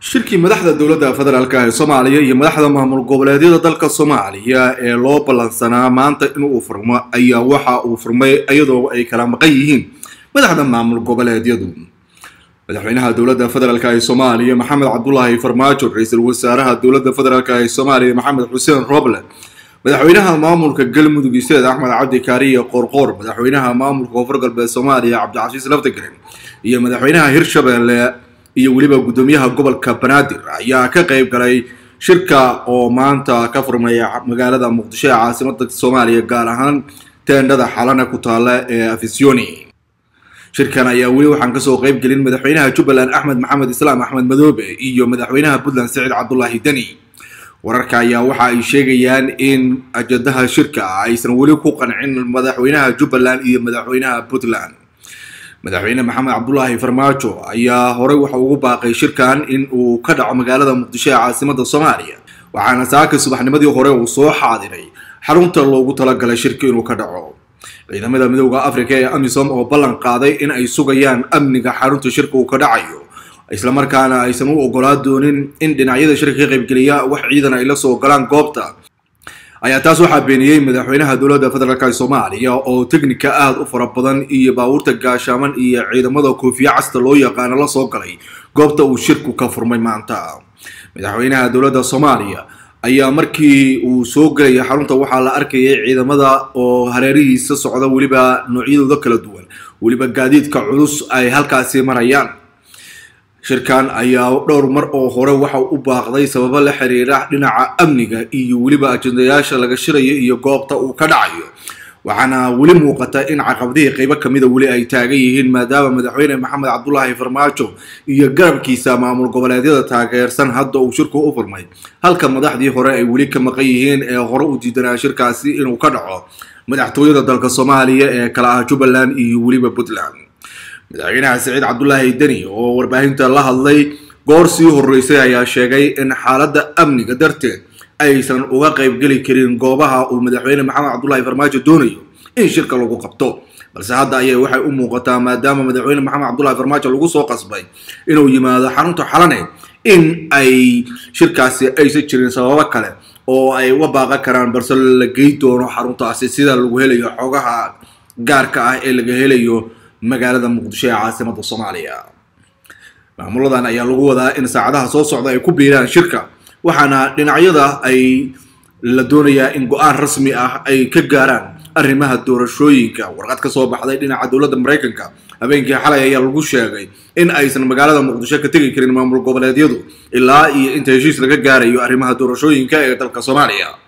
shirkii madaxda dawladda federaalka ee Soomaaliya iyo madaxda maamul goboleedyada dalka Soomaaliya ee loo balansanaa maanta in uu furmo ayaa waxa uu furmay ayadoo ay kala maqan yihiin madaxda maamul goboleedyadu madaxweynaha dawladda federaalka ee Soomaaliya Maxamed Cabdullaahi Farmaajo ra'iisul wasaaraha dawladda federaalka ee Soomaaliya Maxamed Xuseen Roble madaxweynaha maamulka Galmudug Isaac Axmed Cabdi Kaariye Qorqoor madaxweynaha maamulka Koonfur Galbeed Soomaaliya Cabdicasiis Laftagreen iyo madaxweynaha Hirshabeelle iyo waliba gudoomiyaha gobolka Banaadir ayaa ka qayb galay shirka oo maanta ka furmaya magaalada Muqdisho ee caasimadda Soomaaliya gaar ahaan teendada xalana ku taala ee Afisyooni shirkan ayaa wali waxaan ka soo qayb galin madaxweynaha Jubbaland Axmed Maxamed Islaam Axmed Madoobe iyo madaxweynaha Puntland Saciid Cabdullaahi Dani wararka ayaa waxa ay sheegayaan in ajadaha shirka aysan wali ku qancin madaxweynaha Jubbaland iyo madaxweynaha Puntland madaxweyne Maxamed Cabdullaahi Farmaajo ayaa hore waxa uu baaqay shirkan in uu ka dhaco magaalada Muqdisho ee caasimadda Soomaaliya waxaana saaka subaxnimadii hore uu soo xaadiray xarunta loogu talagalay shirka inuu ka dhaco ciidamada midowga Afrika ee AMISOM oo ballan qaaday in ay sugayaan amniga xarunta shirka uu ka dhacayo isla markaana aysan u ogolaa doonin in dhinacyada shirka ka qayb galiya wax ciidan ay la soo galaan goobta ayaa taas waxa beeniyay madaxweynaha dawladda federaalka ee Soomaaliya oo teknika aad u fara badan iyo baabuurta gaashaaman iyo ciidamada koofiya casta loo yaqaan la soo galay goobta uu shirku ka furmay maanta madaxweynaha dawladda Soomaaliya ayaa markii uu soo galay xarunta waxa la arkayay ciidamada oo hareerihiisa socda waliba noocyadooda kala duwan waliba gaadiidka culus ay halkaasii marayaan shirkan ayaa dhowr mar oo hore waxa uu baaqday sabab la xiriira dhinaca amniga iyo waliba ajandayaasha laga shirayo iyo goobta uu ka dhacayo waxana wali muuqata in caqabadaha qayb ka mid ah wali ay taagan yihiin maadaama madaxweyne Maxamed Cabdullaahi Farmaajo iyo garabkiisa maamul goboleedyada taageersan hadda uu shirku u furmay halka madaxdii hore ay wali ka maqan yihiin ee hore u diidanaa shirkaasi inuu ka dhaco madaxtooyada dalka Soomaaliya ee kala ah Jubbaland iyo waliba Puntland madaxweynaha Saciid Cabdullaahi Dani oo warbaahinta la hadlay goor sii horeysay ayaa sheegay in xaaladda amniga darteed aysan uga qayb geli karin goobaha uu madaxweyne Maxamed Cabdullaahi Farmaajo doonayo in shirka lagu qabto balse hadda ayay waxay u muuqataa maadaama madaxweyne Maxamed Cabdullaahi Farmaajo lagu soo qasbay inuu yimaado xarunta xalaneed in ay shirkaasi aysan jirin sababo kale oo ay uga baaqan karaan balse la gey doono xaruntaasi sida lagu helayo xogaha gaarka ah ee laga helayo magaalada Muqdisho ee caasimadda Soomaaliya maamuladan ayaa lagu wadaa in saacadaha soo socda ay ku biiraan shirka waxaana dhinacyada ay la doonayaa in go'aan rasmi ah ay ka gaaraan arrimaha doorashooyinka warqad ka soo baxday dhinaca dawladda Mareykanka habeenkii xalay ayaa lagu sheegay in aysan magaalada Muqdisho ka tegi karin maamul goboleedyadu ilaa iyo inta heshiis laga gaarayo arrimaha doorashooyinka ee dalka Soomaaliya